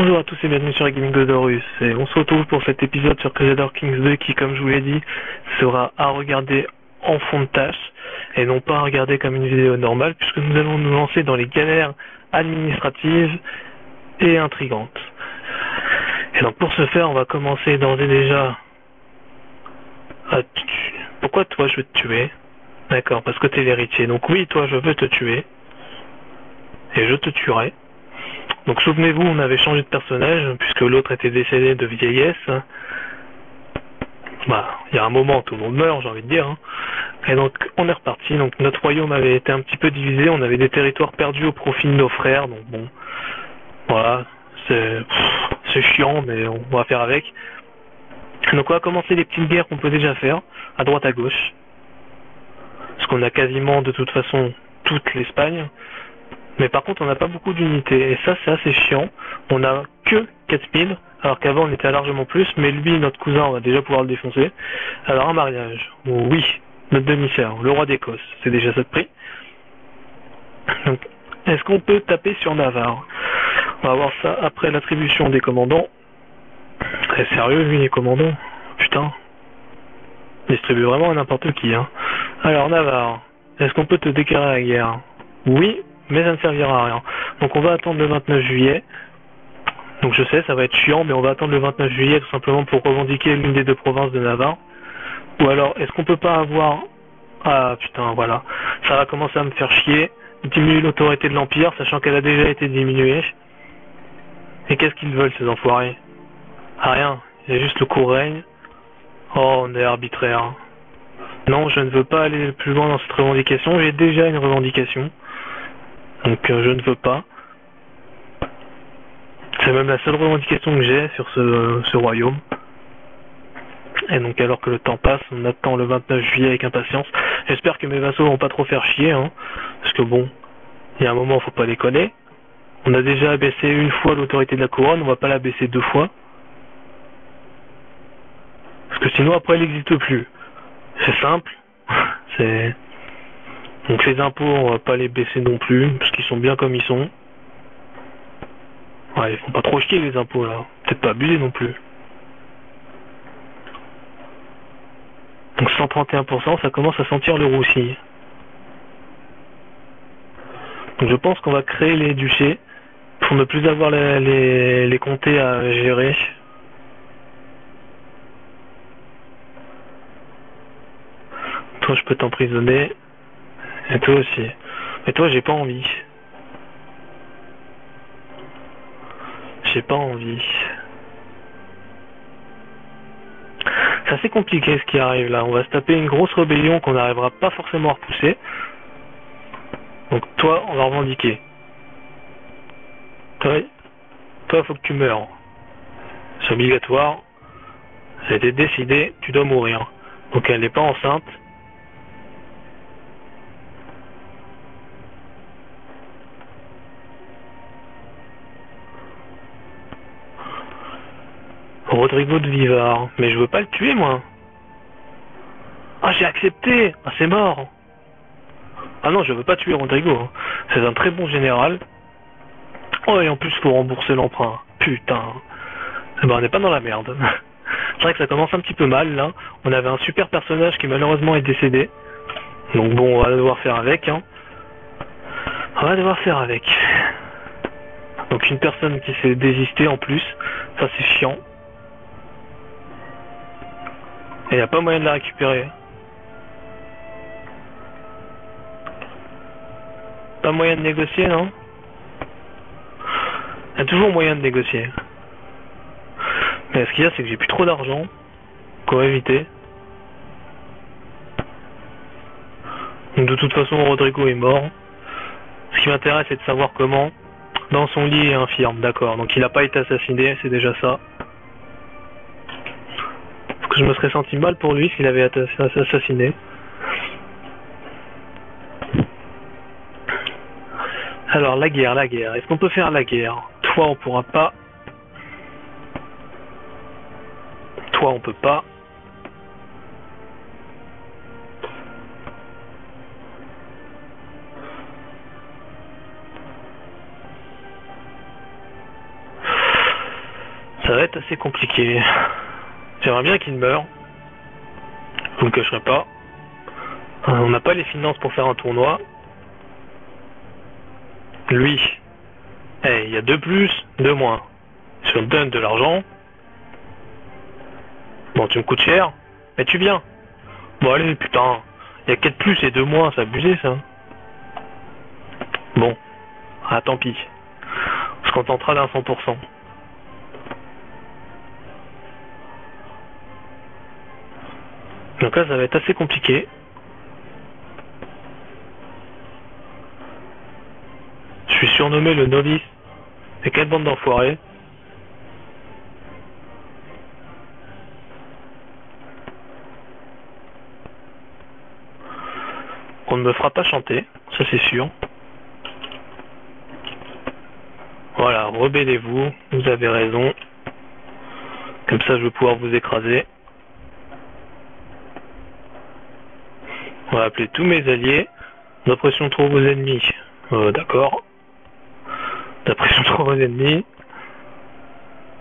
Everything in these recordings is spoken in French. Bonjour à tous et bienvenue sur Gaming Godorus, et on se retrouve pour cet épisode sur Crusader Kings 2 qui, comme je vous l'ai dit, sera à regarder en fond de tâche et non pas à regarder comme une vidéo normale, puisque nous allons nous lancer dans les galères administratives et intrigantes. Et donc pour ce faire, on va commencer d'ores et déjà à... Pourquoi toi je veux te tuer? D'accord, parce que t'es l'héritier. Donc oui, toi je veux te tuer et je te tuerai. Donc souvenez-vous, on avait changé de personnage, puisque l'autre était décédé de vieillesse. Bah, il y a un moment, tout le monde meurt, j'ai envie de dire. Hein. Et donc, on est reparti. Donc, notre royaume avait été un petit peu divisé. On avait des territoires perdus au profit de nos frères. Donc, bon, voilà, c'est chiant, mais on va faire avec. Donc, on va commencer les petites guerres qu'on peut déjà faire, à droite, à gauche. Parce qu'on a quasiment, de toute façon, toute l'Espagne. Mais par contre, on n'a pas beaucoup d'unités, et ça, c'est assez chiant. On n'a que 4000, alors qu'avant, on était à largement plus, mais lui, notre cousin, on va déjà pouvoir le défoncer. Alors, un mariage. Oui, notre demi-sœur, le roi d'Écosse, c'est déjà ça de prix. Donc, est-ce qu'on peut taper sur Navarre? On va voir ça après l'attribution des commandants. Très sérieux, lui, les commandants. Putain. Il distribue vraiment à n'importe qui, hein. Alors, Navarre, est-ce qu'on peut te déclarer la guerre? Oui. Mais ça ne servira à rien. Donc on va attendre le 29 juillet. Donc je sais, ça va être chiant, mais on va attendre le 29 juillet tout simplement pour revendiquer l'une des deux provinces de Navarre. Ou alors, est-ce qu'on peut pas avoir... Ah putain, voilà. Ça va commencer à me faire chier. Diminuer l'autorité de l'Empire, sachant qu'elle a déjà été diminuée. Et qu'est-ce qu'ils veulent, ces enfoirés? Ah rien, il y a juste le court règne. Oh, on est arbitraire. Non, je ne veux pas aller plus loin dans cette revendication. J'ai déjà une revendication. Donc je ne veux pas. C'est même la seule revendication que j'ai sur ce royaume. Et donc alors que le temps passe, on attend le 29 juillet avec impatience. J'espère que mes vassaux vont pas trop faire chier, hein, parce que bon, il y a un moment faut pas déconner. On a déjà abaissé une fois l'autorité de la couronne, on va pas la baisser deux fois. Parce que sinon après elle n'existe plus. C'est simple. C'est... Donc les impôts, on va pas les baisser non plus, parce qu'ils sont bien comme ils sont. Ouais, ils font pas trop chier les impôts là, peut-être pas abuser non plus. Donc 131%, ça commence à sentir le roussi. Donc je pense qu'on va créer les duchés, pour ne plus avoir les comtés à gérer. Toi je peux t'emprisonner. Et toi aussi. Mais toi, j'ai pas envie. J'ai pas envie. C'est assez compliqué ce qui arrive là. On va se taper une grosse rébellion qu'on n'arrivera pas forcément à repousser. Donc toi, on va revendiquer. Toi, faut que tu meures. C'est obligatoire. Ça a été décidé, tu dois mourir. Donc elle n'est pas enceinte. Rodrigo de Vivar, mais je veux pas le tuer moi. Ah j'ai accepté, ah c'est mort. Ah non je veux pas tuer Rodrigo, c'est un très bon général. Oh et en plus faut rembourser l'emprunt, putain. Eh ben on n'est pas dans la merde. C'est vrai que ça commence un petit peu mal là, on avait un super personnage qui malheureusement est décédé. Donc bon on va devoir faire avec hein. On va devoir faire avec. Donc une personne qui s'est désistée en plus, ça c'est chiant. Et il n'y a pas moyen de la récupérer. Pas moyen de négocier, non? Il y a toujours moyen de négocier. Mais ce qu'il y a, c'est que j'ai plus trop d'argent. Qu'on va éviter. Donc de toute façon, Rodrigo est mort. Ce qui m'intéresse, c'est de savoir comment. Dans son lit, il est infirme, d'accord. Donc il n'a pas été assassiné, c'est déjà ça. Je me serais senti mal pour lui s'il avait été assassiné. Alors la guerre. Est-ce qu'on peut faire la guerre? Toi on pourra pas. Toi on peut pas. Ça va être assez compliqué. J'aimerais bien qu'il meure. Je vous le cacherai pas. On n'a pas les finances pour faire un tournoi. Lui. Eh, il y a 2+, 2-. Si on te donne de l'argent. Bon, tu me coûtes cher. Mais tu viens. Bon, allez, putain. Il y a 4+ et 2-, c'est abusé ça. Bon. Ah, tant pis. On se contentera d'un 100%. Donc là, ça va être assez compliqué. Je suis surnommé le novice. Et quelle bande d'enfoirés. On ne me fera pas chanter, ça c'est sûr. Voilà, rebellez-vous, vous avez raison. Comme ça, je vais pouvoir vous écraser. On va appeler tous mes alliés. D'oppression trop vos ennemis. D'accord. D'oppression trop vos ennemis.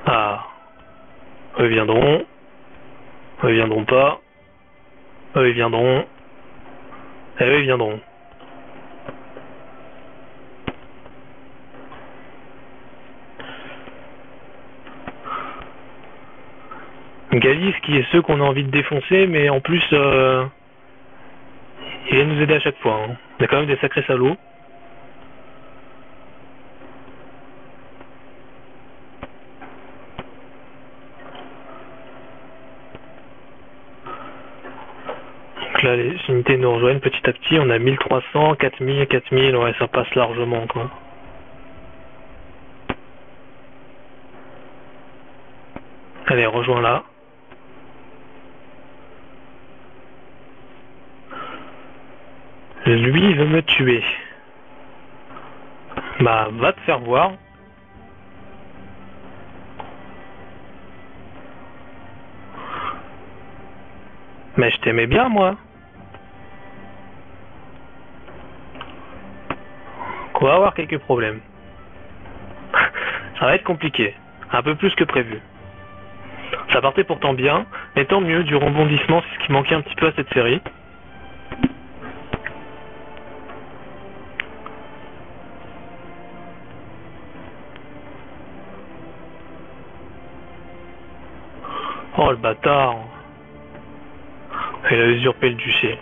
Ah. Eux viendront. Eux viendront pas. Eux viendront. Et eux viendront. Galice qui est ceux qu'on a envie de défoncer, mais en plus... il vient nous aider à chaque fois, hein. Il y a quand même des sacrés salauds. Donc là, les unités nous rejoignent petit à petit. On a 1300, 4000, 4000, ouais, ça passe largement, quoi. Allez, rejoins là. Lui veut me tuer. Bah, va te faire voir. Mais je t'aimais bien, moi. On va avoir quelques problèmes. Ça va être compliqué. Un peu plus que prévu. Ça partait pourtant bien, mais tant mieux, du rebondissement, c'est ce qui manquait un petit peu à cette série. Oh le bâtard. Il a usurpé le duché.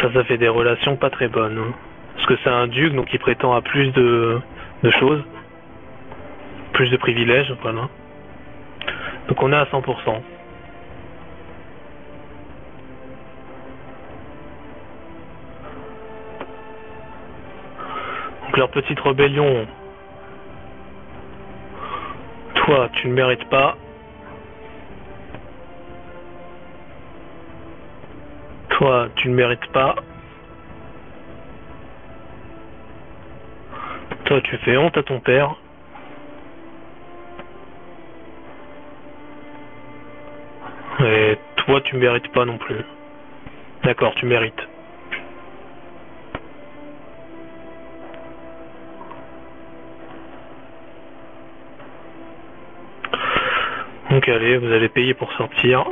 Ça fait des relations pas très bonnes. Hein. Parce que c'est un duc, donc il prétend à plus de choses. Plus de privilèges, voilà. Donc on est à 100%. Donc leur petite rébellion. Toi, tu ne mérites pas. Toi, tu ne mérites pas. Toi, tu fais honte à ton père. Et toi, tu ne mérites pas non plus. D'accord, tu mérites. Donc allez, vous allez payer pour sortir.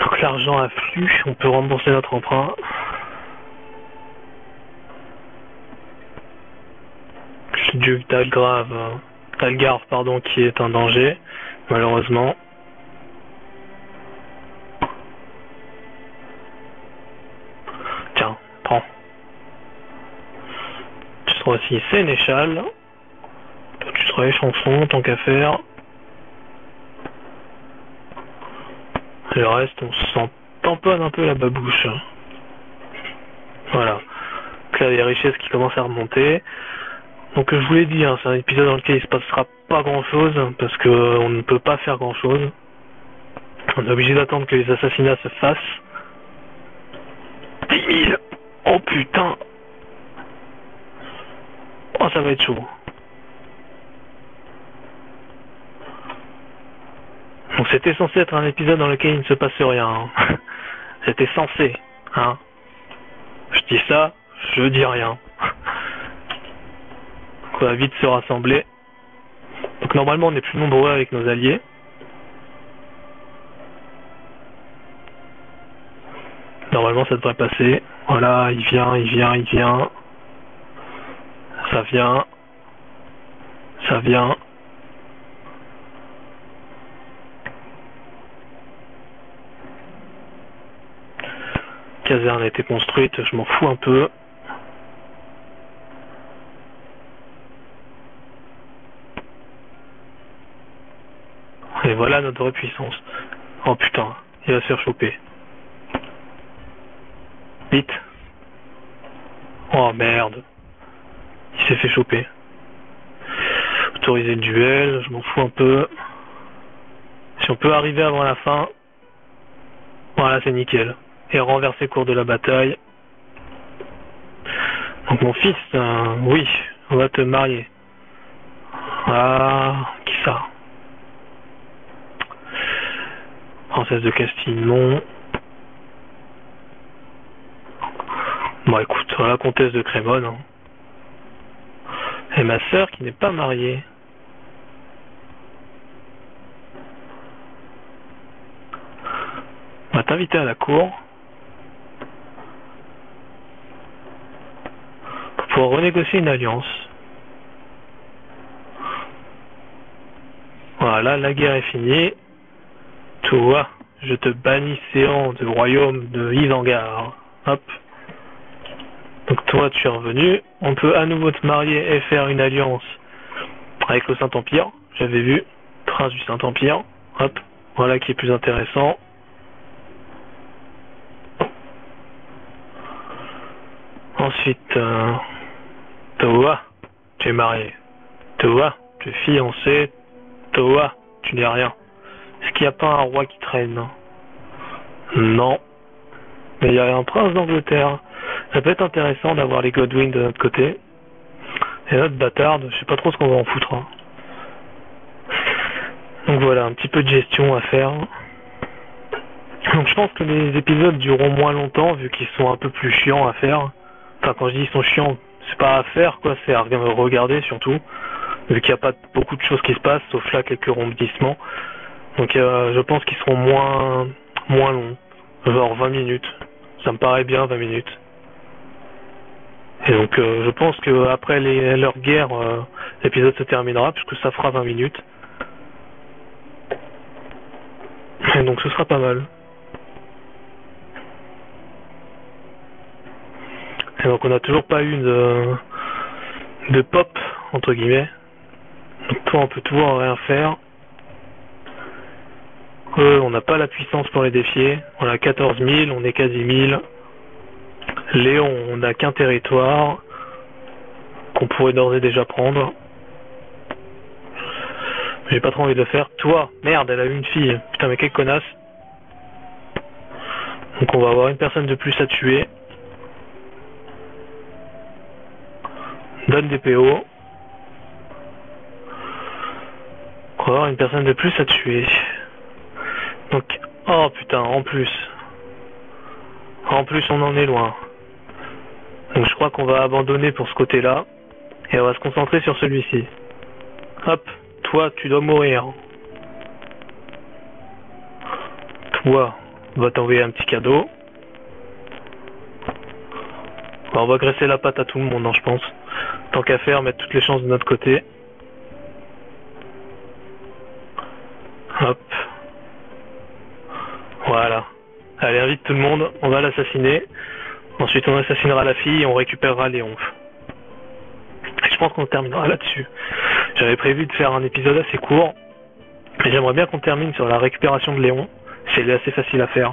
Donc l'argent afflue, on peut rembourser notre emprunt. Le duc d'Algarve, pardon, qui est un danger, malheureusement. Aussi sénéchal, toi tu seras échanson tant qu'à faire, le reste on s'en tamponne un peu la babouche. Voilà, donc là il y a des richesses qui commencent à remonter. Donc je vous l'ai dit, hein, c'est un épisode dans lequel il se passera pas grand chose parce que on ne peut pas faire grand chose, on est obligé d'attendre que les assassinats se fassent. 10 000, oh putain. Oh, ça va être chaud. Donc c'était censé être un épisode dans lequel il ne se passe rien. Hein. C'était censé, hein. Je dis ça, je dis rien. Donc on va vite se rassembler. Donc normalement on est plus nombreux avec nos alliés. Normalement ça devrait passer. Voilà, il vient, il vient, il vient. Ça vient. Ça vient. Caserne a été construite, je m'en fous un peu. Et voilà notre vraie puissance. Oh putain, il va se faire choper. Vite. Oh merde. Il s'est fait choper. Autoriser le duel, je m'en fous un peu. Si on peut arriver avant la fin, voilà c'est nickel. Et renverser cours de la bataille. Donc mon fils, oui, on va te marier. Ah, qui ça? Princesse de Castille, non. Bon écoute, la comtesse de Crémone. Hein. Et ma sœur qui n'est pas mariée. On va t'inviter à la cour. Pour renégocier une alliance. Voilà, la guerre est finie. Toi, je te bannis séant du royaume de Isengard. Hop. Donc toi, tu es revenu. On peut à nouveau te marier et faire une alliance avec le Saint-Empire. J'avais vu. Prince du Saint-Empire. Hop. Voilà qui est plus intéressant. Ensuite, toi, tu es marié. Toi, tu es fiancé. Toi, tu n'es rien. Est-ce qu'il n'y a pas un roi qui traîne? Non. Mais il y a un prince d'Angleterre. Ça peut être intéressant d'avoir les Godwin de notre côté. Et notre bâtarde, je sais pas trop ce qu'on va en foutre. Hein. Donc voilà, un petit peu de gestion à faire. Donc je pense que les épisodes dureront moins longtemps, vu qu'ils sont un peu plus chiants à faire. Enfin, quand je dis ils sont chiants, c'est pas à faire, quoi, c'est à regarder surtout. Vu qu'il n'y a pas beaucoup de choses qui se passent, sauf là quelques rebondissements. Donc je pense qu'ils seront moins longs. Genre 20 minutes. Ça me paraît bien, 20 minutes. Et donc je pense que après leur guerre, l'épisode se terminera, puisque ça fera 20 minutes. Et donc ce sera pas mal. Et donc on n'a toujours pas eu de pop, entre guillemets. Donc toi on peut toujours rien faire. On n'a pas la puissance pour les défier. On a 14 000, on est quasi 1000. Léon, on n'a qu'un territoire qu'on pourrait d'ores et déjà prendre. J'ai pas trop envie de le faire. Toi, merde, elle a eu une fille. Putain mais quelle connasse. Donc on va avoir une personne de plus à tuer. Donne des PO. On va avoir une personne de plus à tuer. Donc, oh putain, en plus. En plus, on en est loin. Donc je crois qu'on va abandonner pour ce côté-là. Et on va se concentrer sur celui-ci. Hop, toi, tu dois mourir. Toi, on va t'envoyer un petit cadeau. Alors, on va graisser la patte à tout le monde, hein, je pense. Tant qu'à faire, mettre toutes les chances de notre côté. Hop. Voilà. Allez, invite tout le monde, on va l'assassiner. Ensuite, on assassinera la fille et on récupérera Léon. Et je pense qu'on terminera là-dessus. J'avais prévu de faire un épisode assez court. Mais j'aimerais bien qu'on termine sur la récupération de Léon. C'est assez facile à faire.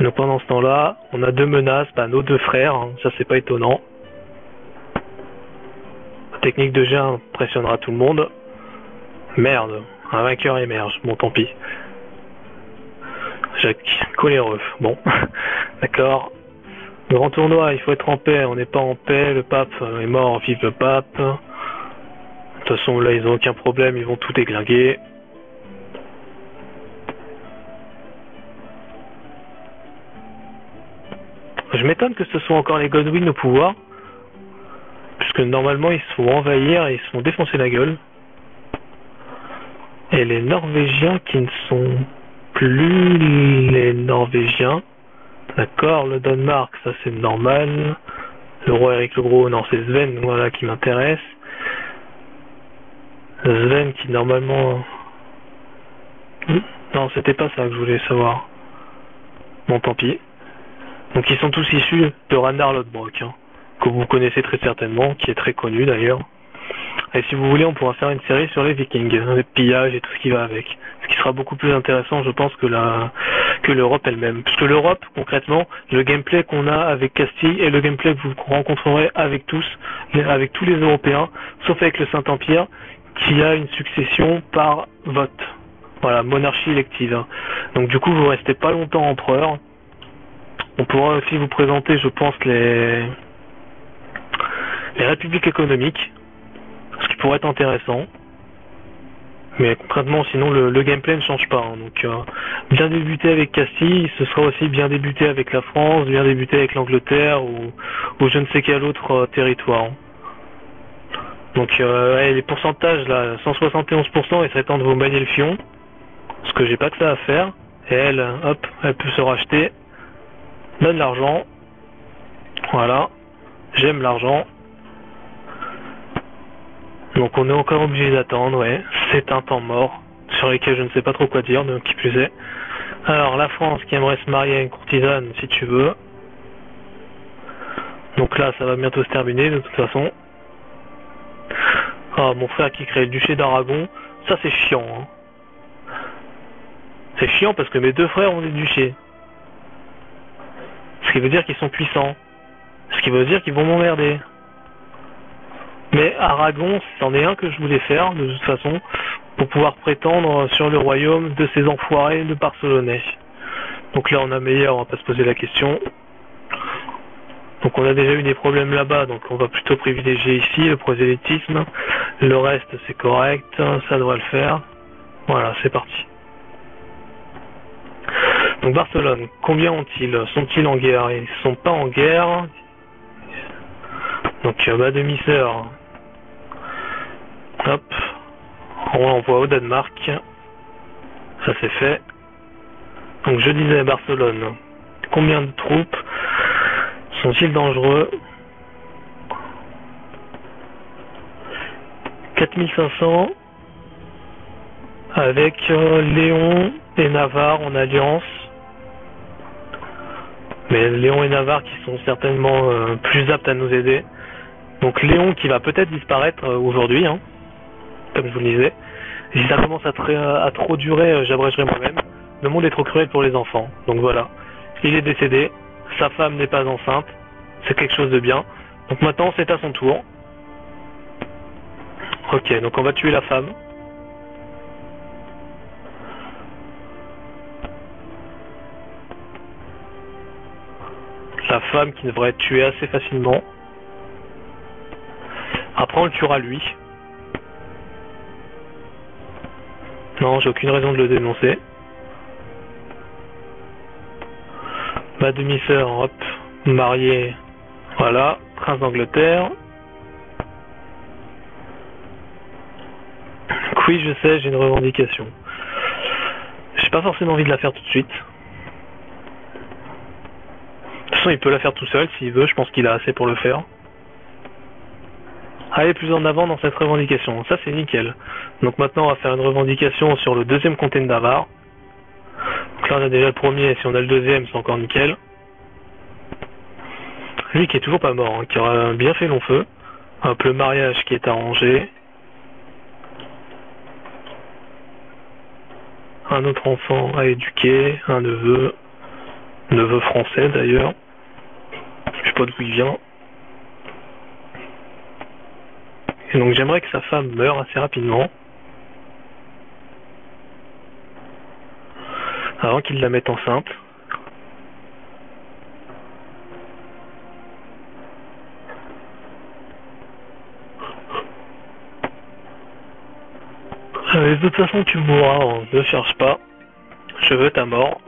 Donc pendant ce temps-là, on a deux menaces, bah, nos deux frères, hein, ça c'est pas étonnant. La technique de jet impressionnera tout le monde. Merde, un vainqueur émerge, bon tant pis. Jacques, coléreux, bon, d'accord. Grand tournoi, il faut être en paix, on n'est pas en paix, le pape est mort, vive le pape. De toute façon là ils ont aucun problème, ils vont tout déglinguer. Je m'étonne que ce soit encore les Godwin au pouvoir, puisque normalement ils se font envahir et ils se font défoncer la gueule. Et les Norvégiens qui ne sont plus les Norvégiens, d'accord, le Danemark ça c'est normal, le roi Eric le Gros non c'est Sven, voilà qui m'intéresse. Sven qui normalement... Non, c'était pas ça que je voulais savoir. Bon, tant pis. Donc ils sont tous issus de Ragnar Lodbrok, hein, que vous connaissez très certainement, qui est très connu d'ailleurs. Et si vous voulez, on pourra faire une série sur les Vikings, les pillages et tout ce qui va avec. Ce qui sera beaucoup plus intéressant, je pense, que l'Europe elle-même. Puisque l'Europe, concrètement, le gameplay qu'on a avec Castille et le gameplay que vous rencontrerez avec tous les Européens, sauf avec le Saint-Empire, qui a une succession par vote. Voilà, monarchie élective. Donc du coup, vous restez pas longtemps empereur. On pourra aussi vous présenter, je pense, les républiques économiques, ce qui pourrait être intéressant. Mais concrètement, sinon, le gameplay ne change pas. Hein. Donc, bien débuter avec Castille, ce sera aussi bien débuter avec la France, bien débuter avec l'Angleterre ou je ne sais quel autre territoire. Donc les pourcentages là, 171%, il serait temps de vous manier le fion, parce que j'ai pas que ça à faire, et elle, hop, elle peut se racheter, donne l'argent, voilà, j'aime l'argent, donc on est encore obligé d'attendre, ouais, c'est un temps mort, sur lesquels je ne sais pas trop quoi dire, donc qui plus est. Alors la France qui aimerait se marier à une courtisane, si tu veux, donc là ça va bientôt se terminer de toute façon. Ah, mon frère qui crée le duché d'Aragon, ça c'est chiant. Hein. C'est chiant parce que mes deux frères ont des duchés. Ce qui veut dire qu'ils sont puissants. Ce qui veut dire qu'ils vont m'emmerder. Mais Aragon, c'en est un que je voulais faire, de toute façon, pour pouvoir prétendre sur le royaume de ces enfoirés de Barcelonais. Donc là on a meilleur, on va pas se poser la question. Donc on a déjà eu des problèmes là-bas, donc on va plutôt privilégier ici le prosélytisme. Le reste c'est correct, ça devrait le faire. Voilà, c'est parti. Donc Barcelone, combien ont-ils? Sont-ils en guerre? Ils ne sont pas en guerre. Donc ma demi-sœur. Hop, on l'envoie au Danemark. Ça c'est fait. Donc je disais Barcelone, combien de troupes? Sont-ils dangereux? 4500 avec Léon et Navarre en alliance. Mais Léon et Navarre qui sont certainement plus aptes à nous aider. Donc Léon qui va peut-être disparaître aujourd'hui, hein, comme je vous le disais. Et si ça commence à trop durer, j'abrégerai moi-même. Le monde est trop cruel pour les enfants. Donc voilà, il est décédé. Sa femme n'est pas enceinte, c'est quelque chose de bien. Donc maintenant c'est à son tour. Ok, donc on va tuer la femme. La femme qui devrait être tuée assez facilement. Après on le tuera lui. Non, j'ai aucune raison de le dénoncer. Ma demi-sœur, hop, mariée, voilà, prince d'Angleterre. Oui, je sais, j'ai une revendication. J'ai pas forcément envie de la faire tout de suite. De toute façon, il peut la faire tout seul s'il veut, je pense qu'il a assez pour le faire. Allez plus en avant dans cette revendication, ça c'est nickel. Donc maintenant, on va faire une revendication sur le deuxième comté de Navarre. Donc là on a déjà le premier, et si on a le deuxième c'est encore nickel. Lui qui est toujours pas mort, hein, qui aura bien fait long feu. Hop, le mariage qui est arrangé. Un autre enfant à éduquer, un neveu. Neveu français d'ailleurs. Je sais pas d'où il vient. Et donc j'aimerais que sa femme meure assez rapidement. Avant qu'ils la mettent enceinte. de toute façon tu mourras, hein. Ne cherche pas, je veux ta mort.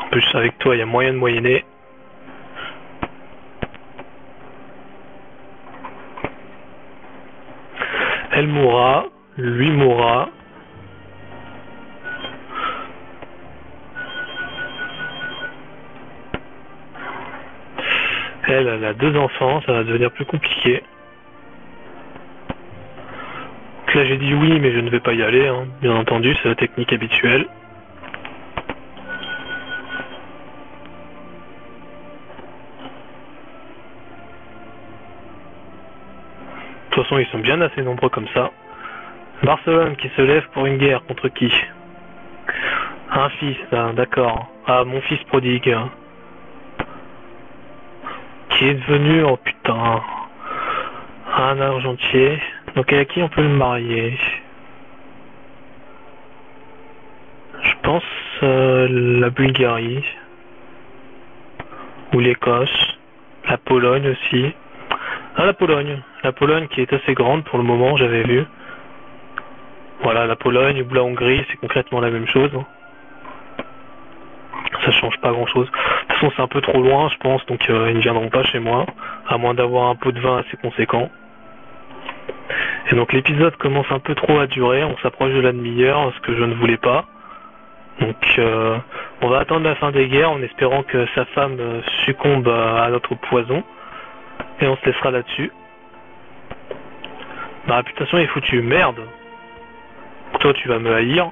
En plus avec toi il y a moyen de moyenner. Elle mourra, lui mourra. Elle, elle a deux enfants, ça va devenir plus compliqué. Donc là j'ai dit oui mais je ne vais pas y aller, hein. Bien entendu, c'est la technique habituelle. De toute façon ils sont bien assez nombreux comme ça. Barcelone qui se lève pour une guerre contre qui? Un fils, hein, d'accord. Ah, mon fils prodigue. Qui est devenu, oh putain, un argentier. Donc à qui on peut le marier? Je pense la Bulgarie ou l'Écosse, la Pologne aussi. Ah, la Pologne qui est assez grande pour le moment, j'avais vu. Voilà, la Pologne ou la Hongrie, c'est concrètement la même chose. Ça change pas grand chose. De toute façon c'est un peu trop loin je pense, donc ils ne viendront pas chez moi, à moins d'avoir un pot de vin assez conséquent. Et donc l'épisode commence un peu trop à durer, on s'approche de la demi-heure, ce que je ne voulais pas. Donc on va attendre la fin des guerres en espérant que sa femme succombe à notre poison. Et on se laissera là-dessus. Ma réputation est foutue, merde. Toi tu vas me haïr.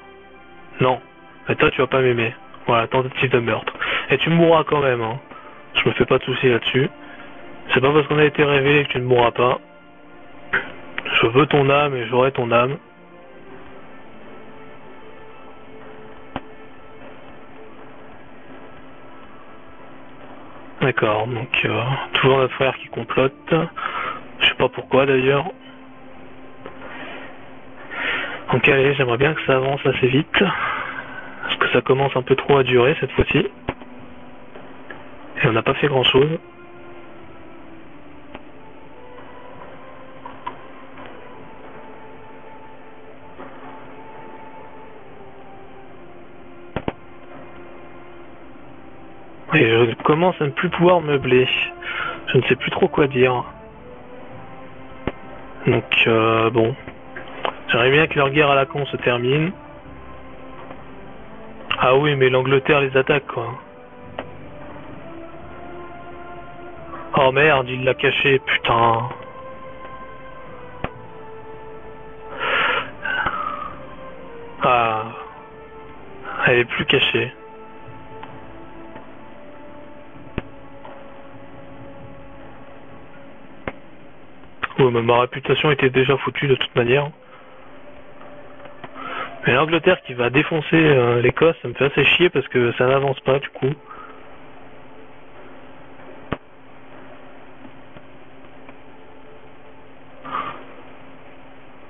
Non, mais toi tu vas pas m'aimer. Voilà, tentative de meurtre. Et tu mourras quand même, hein. Je me fais pas de soucis là-dessus. C'est pas parce qu'on a été révélé que tu ne mourras pas. Je veux ton âme et j'aurai ton âme. D'accord, donc toujours notre frère qui complote. Je sais pas pourquoi d'ailleurs. Donc allez, j'aimerais bien que ça avance assez vite. Parce que ça commence un peu trop à durer cette fois-ci. Et on n'a pas fait grand chose. Et je commence à ne plus pouvoir meubler. Je ne sais plus trop quoi dire. Donc bon. J'aimerais bien que leur guerre à la con se termine. Ah oui mais l'Angleterre les attaque quoi. Oh merde, il l'a caché, putain. Ah. Elle est plus cachée. Ouais, mais ma réputation était déjà foutue de toute manière. Mais l'Angleterre qui va défoncer l'Écosse, ça me fait assez chier parce que ça n'avance pas du coup.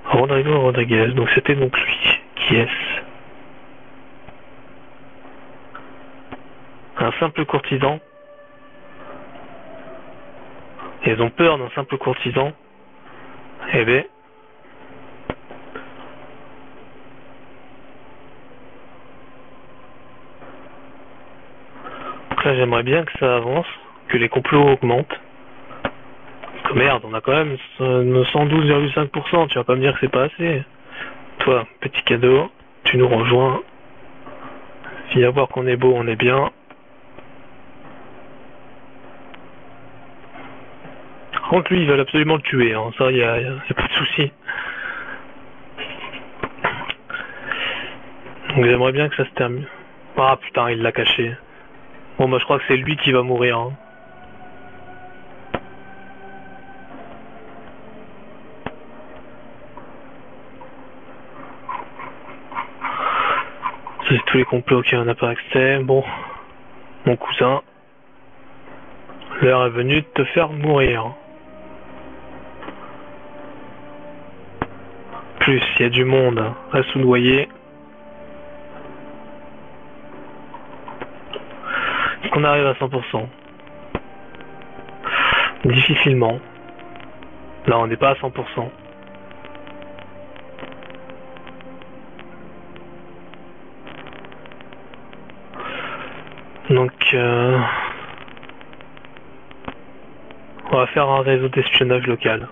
Rodrigo Rodriguez, donc c'était donc lui. Qui est-ce? Un simple courtisan. Ils ont peur d'un simple courtisan. Eh ben. Donc là j'aimerais bien que ça avance, que les complots augmentent. Merde, on a quand même 112,5%, tu vas pas me dire que c'est pas assez. Toi, petit cadeau, tu nous rejoins. Viens voir qu'on est beau, on est bien. Par contre, lui, ils veulent absolument le tuer, hein. Ça, y a pas de souci. Donc j'aimerais bien que ça se termine. Ah putain, il l'a caché. Bon, bah je crois que c'est lui qui va mourir, hein. C'est tous les complots auxquels on n'a pas accès. Bon, mon cousin, l'heure est venue de te faire mourir. Plus, il y a du monde à soudoyer. Est-ce qu'on arrive à 100%? Difficilement. Là on n'est pas à 100%. Donc on va faire un réseau d'espionnage local.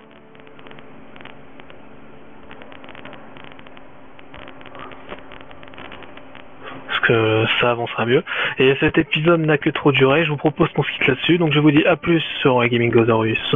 Parce que ça avancera mieux. Et cet épisode n'a que trop duré, je vous propose qu'on se quitte là-dessus. Donc je vous dis à plus sur Gaming Godorus.